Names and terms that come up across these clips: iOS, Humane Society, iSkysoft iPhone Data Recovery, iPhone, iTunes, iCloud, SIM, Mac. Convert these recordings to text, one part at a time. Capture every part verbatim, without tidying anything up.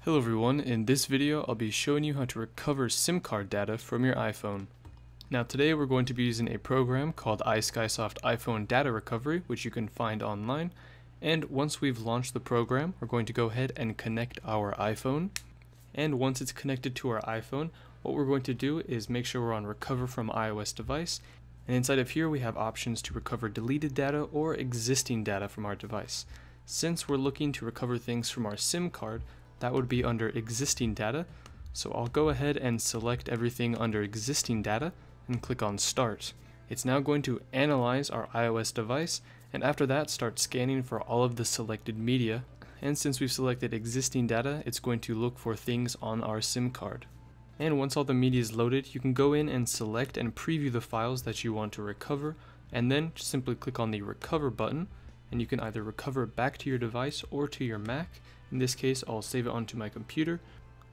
Hello everyone, in this video I'll be showing you how to recover SIM card data from your iPhone. Now today we're going to be using a program called iSkysoft iPhone Data Recovery, which you can find online, and once we've launched the program we're going to go ahead and connect our iPhone. And once it's connected to our iPhone, what we're going to do is make sure we're on Recover from iOS device, and inside of here we have options to recover deleted data or existing data from our device. Since we're looking to recover things from our SIM card, that would be under existing data, so I'll go ahead and select everything under existing data and click on start. It's now going to analyze our iOS device, and after that start scanning for all of the selected media, and since we've selected existing data it's going to look for things on our SIM card. And once all the media is loaded you can go in and select and preview the files that you want to recover, and then just simply click on the recover button and you can either recover back to your device or to your Mac. In this case, I'll save it onto my computer.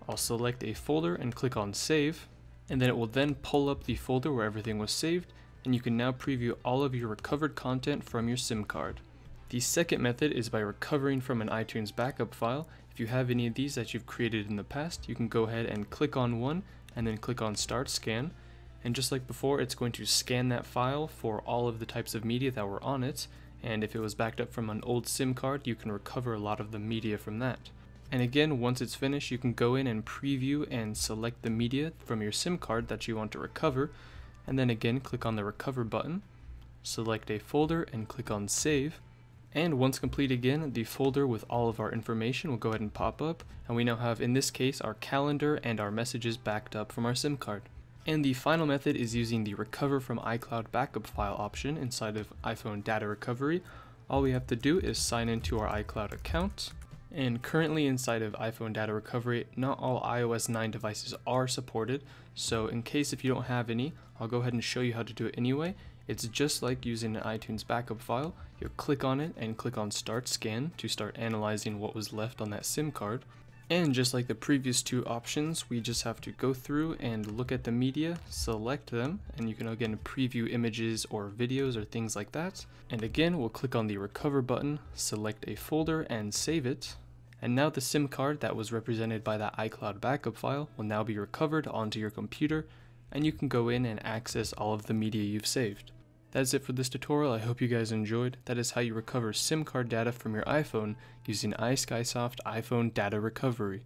I'll select a folder and click on save, and then it will then pull up the folder where everything was saved, and you can now preview all of your recovered content from your SIM card. The second method is by recovering from an iTunes backup file. If you have any of these that you've created in the past, you can go ahead and click on one and then click on start scan, and just like before it's going to scan that file for all of the types of media that were on it. And if it was backed up from an old SIM card, you can recover a lot of the media from that. And again, once it's finished, you can go in and preview and select the media from your SIM card that you want to recover, and then again click on the recover button, select a folder and click on save. And once complete again, the folder with all of our information will go ahead and pop up, and we now have, in this case, our calendar and our messages backed up from our SIM card. And the final method is using the Recover from iCloud Backup File option inside of iPhone Data Recovery. All we have to do is sign into our iCloud account. And currently inside of iPhone Data Recovery, not all iOS nine devices are supported. So in case if you don't have any, I'll go ahead and show you how to do it anyway. It's just like using an iTunes backup file. You'll click on it and click on Start Scan to start analyzing what was left on that SIM card. And just like the previous two options, we just have to go through and look at the media, select them, and you can again preview images or videos or things like that. And again, we'll click on the recover button, select a folder and save it. And now the SIM card that was represented by that iCloud backup file will now be recovered onto your computer, and you can go in and access all of the media you've saved. That's it for this tutorial. I hope you guys enjoyed. That is how you recover SIM card data from your iPhone using iSkysoft iPhone Data Recovery.